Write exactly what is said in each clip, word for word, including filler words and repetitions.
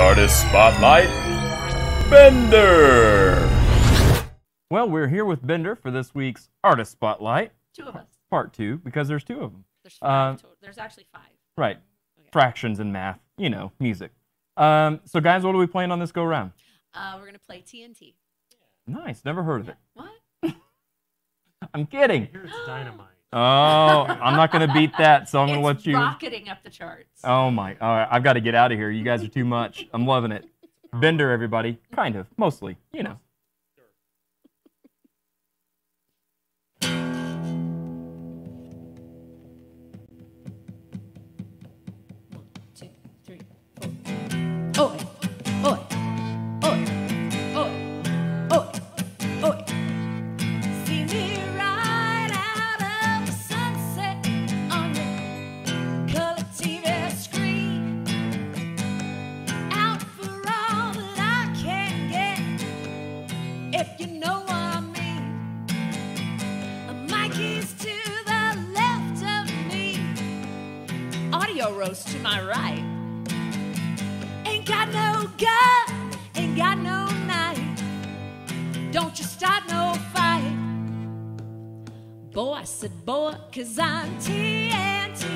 Artist Spotlight, Bender! Well, we're here with Bender for this week's Artist Spotlight. Two of us. Part two, because there's two of them. There's five. Uh, total. There's actually five. Right. Okay. Fractions in math, you know, music. Um, so, guys, what are we playing on this go-round? Uh, we're going to play T N T. Nice. Never heard of it. What? I'm kidding. I hear it's dynamite. Oh, I'm not going to beat that, so I'm going to let you... It's rocketing up the charts. Oh, my. All right, I've got to get out of here. You guys are too much. I'm loving it. Bender, everybody. Kind of. Mostly. You know. Audio Roast to my right. Ain't got no gun, ain't got no knife. Don't you start no fight. Boy, I said boy, cause I'm T N T.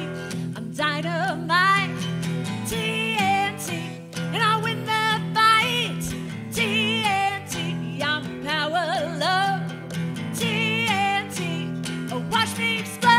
I'm dynamite, T N T. And I win the fight, T N T. I'm power love, T N T. Oh, watch me explode.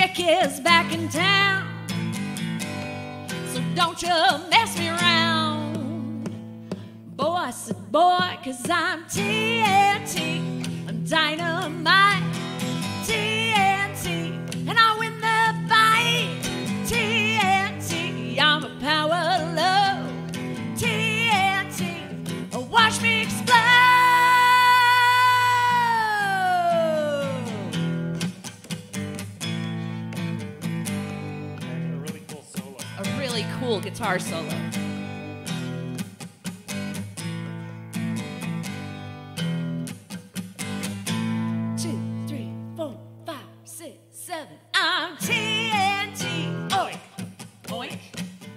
Chick is back in town, so don't you mess me around. Boy, I said boy, cause I'm T N T, I'm dynamite, T N T, and I win the fight, T N T, I'm a power love, T N T, oh, watch me explode. Cool guitar solo. Two, three, four, five, six, seven. I'm T N T. Oink, oink,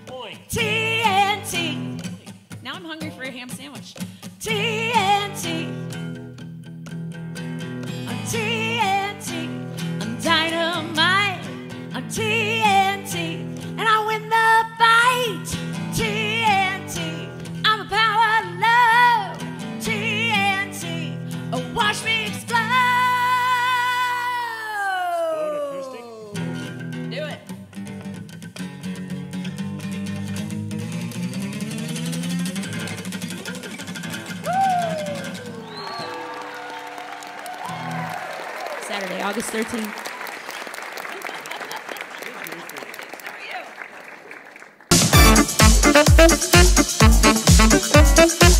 oink. T N T. Oink. Now I'm hungry for a ham sandwich. T N T. I'm T N T. I'm dynamite. I'm T N T. And I win the fight, T N T. I'm a power love, T N T. Oh, watch me explode. Explode acoustic. Do it. Woo! Saturday, August thirteenth. Thank you.